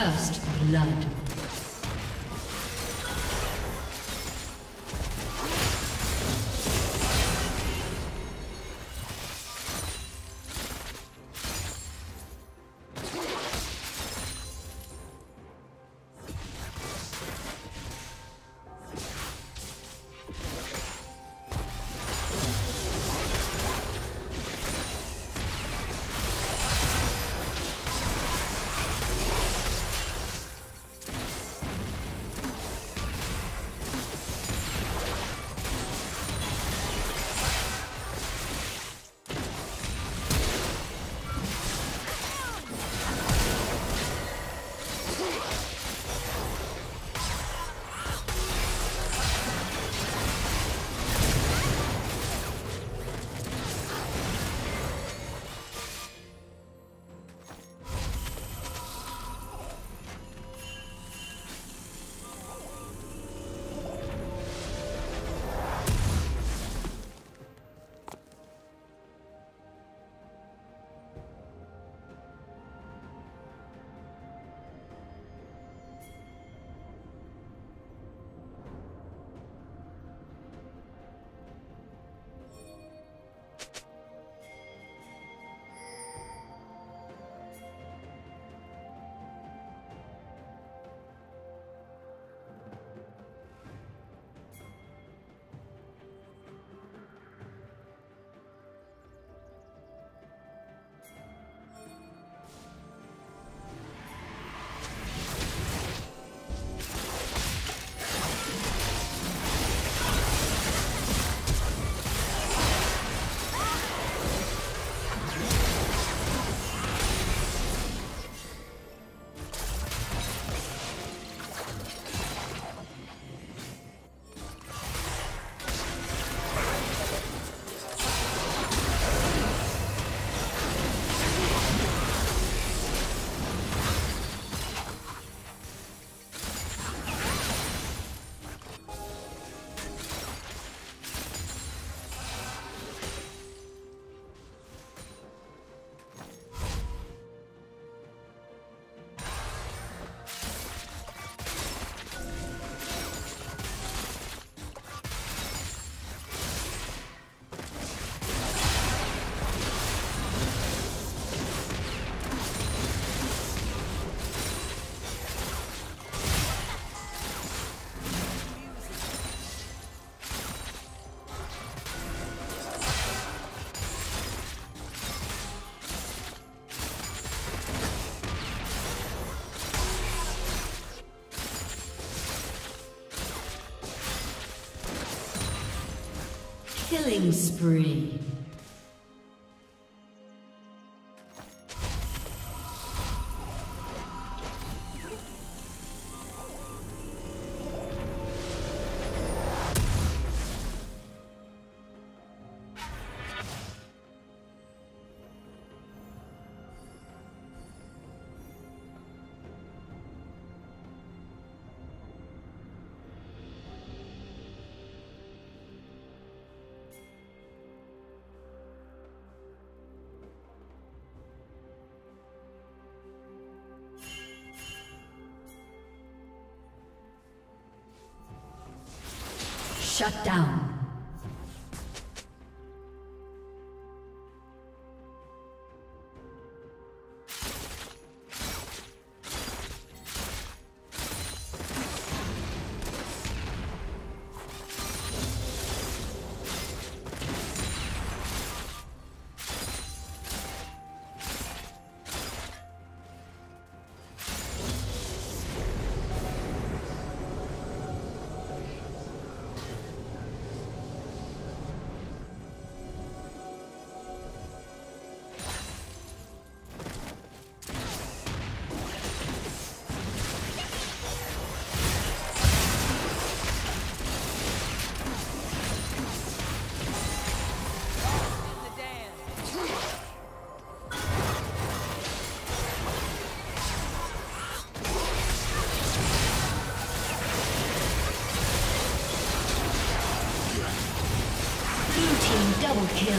First blood. Killing spree. Shut down. Kill.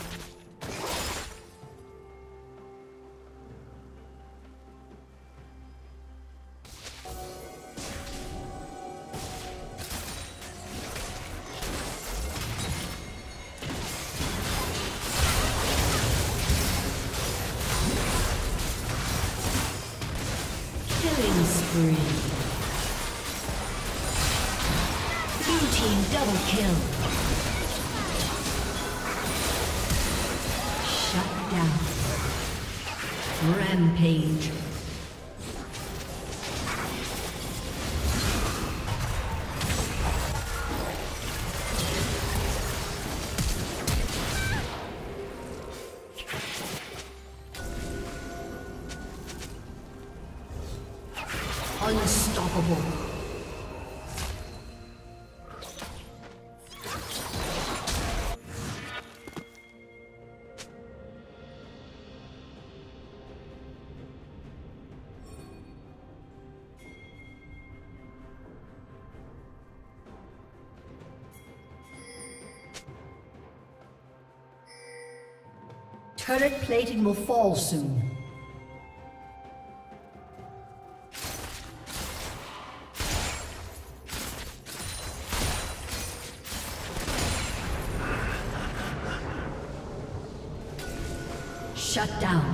Rampage. Unstoppable. Turret plating will fall soon. Shut down.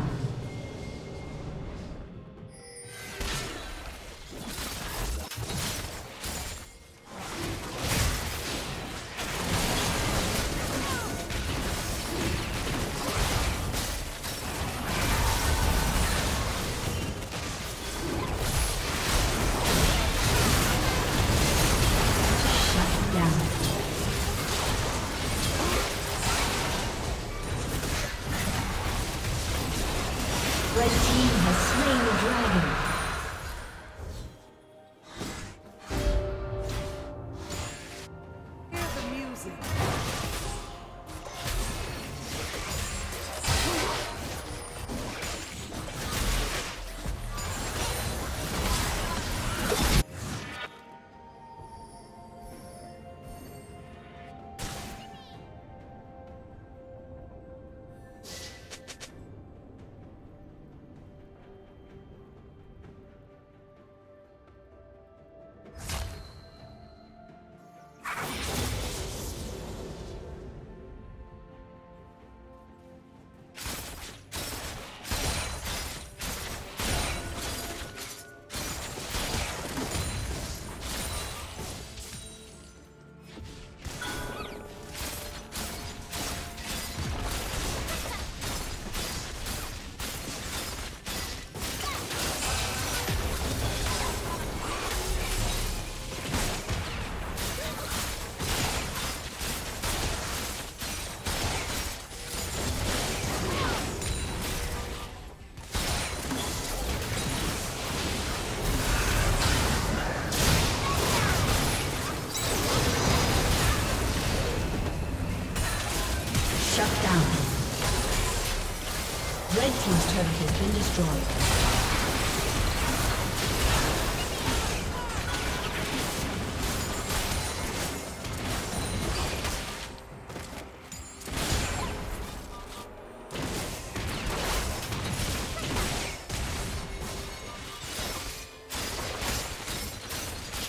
Turret has been destroyed.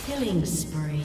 Killing spree.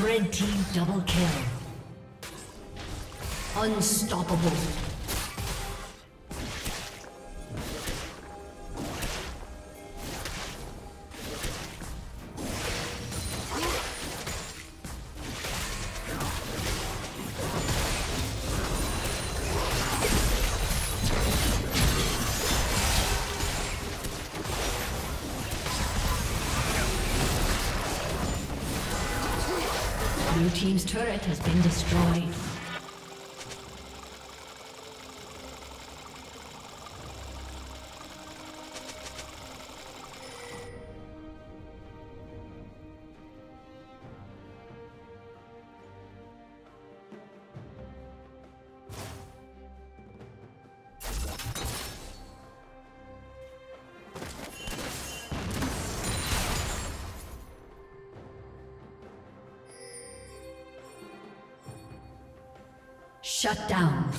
Red team double kill. Unstoppable. Blue team's turret has been destroyed. Shut down.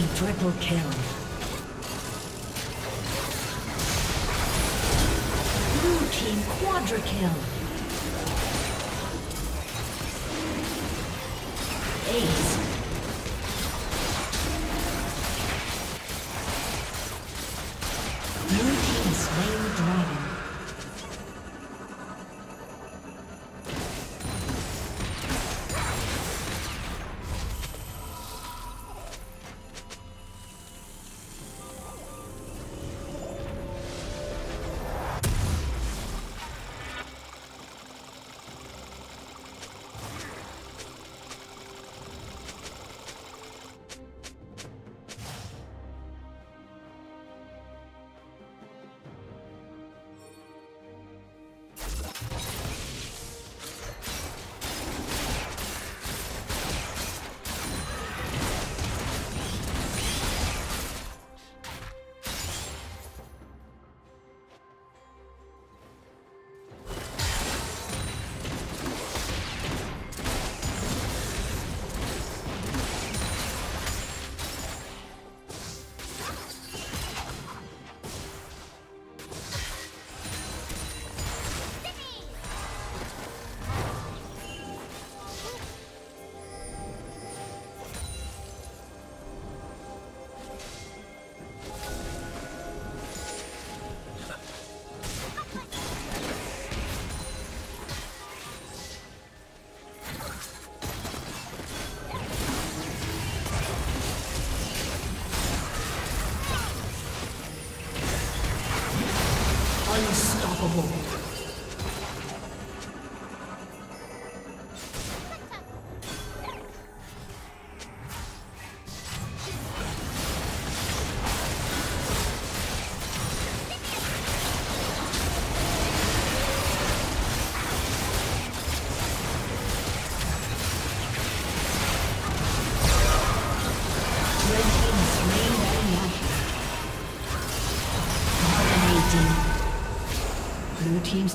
Enemy triple kill. Blue team quadra kill. Ace. Blue team slain dragon. Blue team's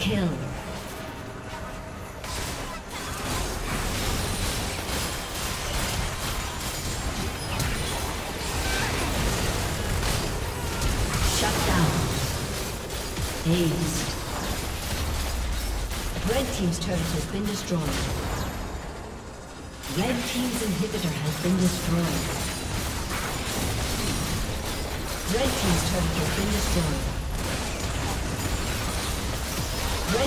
kill. Shut down. Aced. Red team's turret has been destroyed. Red team's inhibitor has been destroyed. Red team's turret has been destroyed. Red